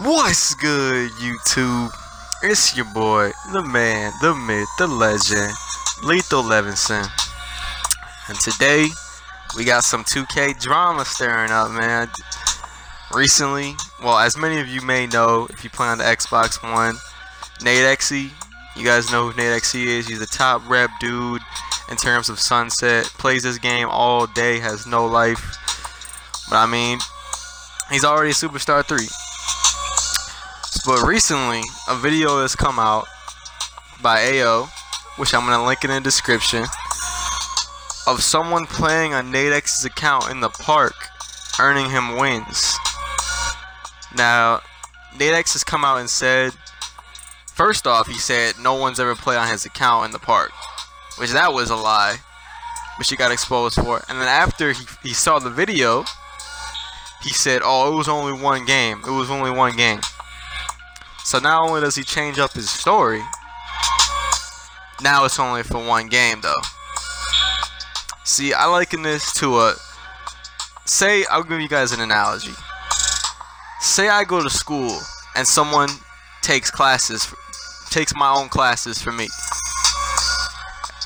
What's good, YouTube? It's your boy, the man, the myth, the legend, Lethal Levinson. And today, we got some 2K drama stirring up, man. Recently, well, as many of you may know, if you play on the Xbox One, NadeXe, you guys know who NadeXe is. He's the top rep dude in terms of Sunset. Plays this game all day, has no life. But I mean, he's already a Superstar 3. But recently, a video has come out by AO, which I'm going to link in the description, of someone playing on NadeXe's account in the park, earning him wins. Now, NadeXe has come out and said, first off, he said no one's ever played on his account in the park, which that was a lie, which he got exposed for. And then after he saw the video, he said, oh, it was only one game. It was only one game. So not only does he change up his story, now it's only for one game though. See, I liken this to a, say, I'll give you guys an analogy. Say I go to school and someone takes my own classes for me.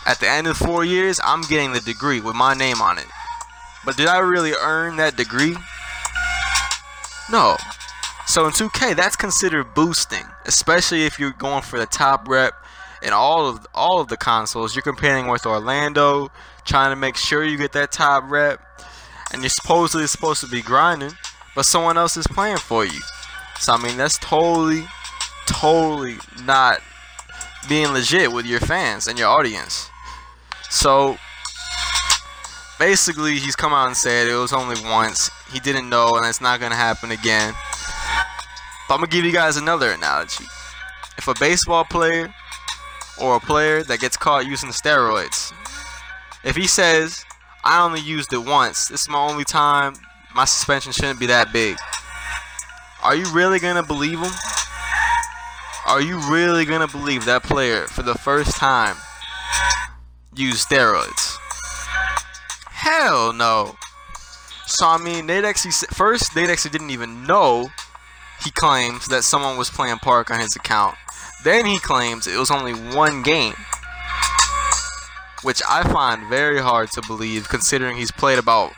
At the end of 4 years, I'm getting the degree with my name on it. But did I really earn that degree? No. So in 2K, that's considered boosting, especially if you're going for the top rep in all of the consoles. You're competing with Orlando, trying to make sure you get that top rep, and you're supposedly supposed to be grinding, but someone else is playing for you. So I mean, that's totally not being legit with your fans and your audience. So basically, he's come out and said it was only once. He didn't know, and it's not going to happen again. I'm gonna give you guys another analogy. If a baseball player or a player that gets caught using steroids, if he says, I only used it once, this is my only time, my suspension shouldn't be that big, are you really gonna believe him? Are you really gonna believe that player for the first time used steroids? Hell no. So I mean, NadeXe didn't even know. He claims that someone was playing park on his account. Then he claims it was only one game, which I find very hard to believe, considering he's played about,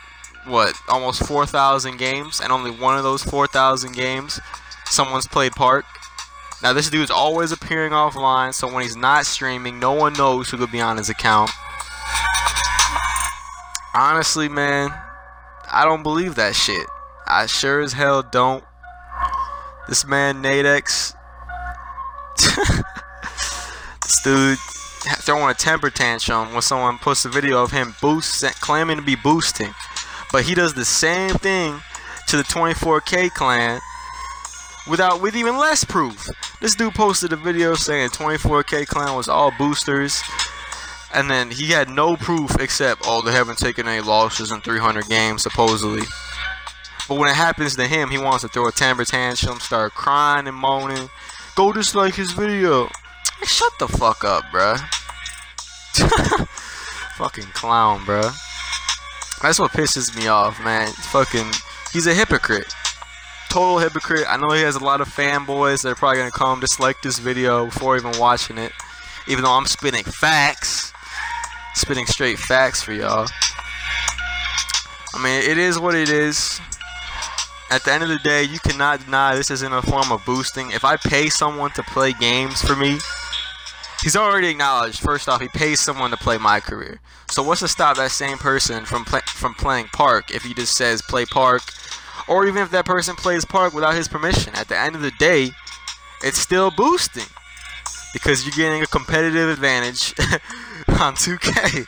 what, almost 4,000 games, and only one of those 4,000 games someone's played park. Now this dude's always appearing offline, so when he's not streaming, no one knows who could be on his account. Honestly, man, I don't believe that shit. I sure as hell don't. This man, NadeXe, this dude throwing a temper tantrum when someone posts a video of him claiming to be boosting. But he does the same thing to the 24k clan with even less proof. This dude posted a video saying 24k clan was all boosters, and then he had no proof except, oh, they haven't taken any losses in 300 games, supposedly. But when it happens to him, he wants to throw a temper tantrum, start crying and moaning, go dislike his video. Like, shut the fuck up, bruh. Fucking clown, bruh. That's what pisses me off, man. Fucking, he's a hypocrite. Total hypocrite. I know he has a lot of fanboys that are probably going to come dislike this video before even watching it. Even though I'm spitting facts. Spitting straight facts for y'all. I mean, it is what it is. At the end of the day, you cannot deny this isn't a form of boosting. If I pay someone to play games for me, he's already acknowledged, first off, he pays someone to play my career. So what's to stop that same person from playing park if he just says play park? Or even if that person plays park without his permission, at the end of the day, it's still boosting. Because you're getting a competitive advantage on 2K.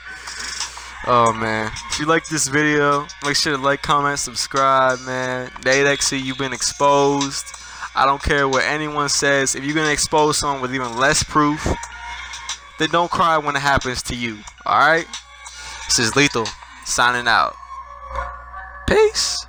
Oh man, if you like this video, make sure to like, comment, subscribe, man. NadeXe, you've been exposed. I don't care what anyone says. If you're going to expose someone with even less proof, then don't cry when it happens to you. Alright? This is Lethal, signing out. Peace.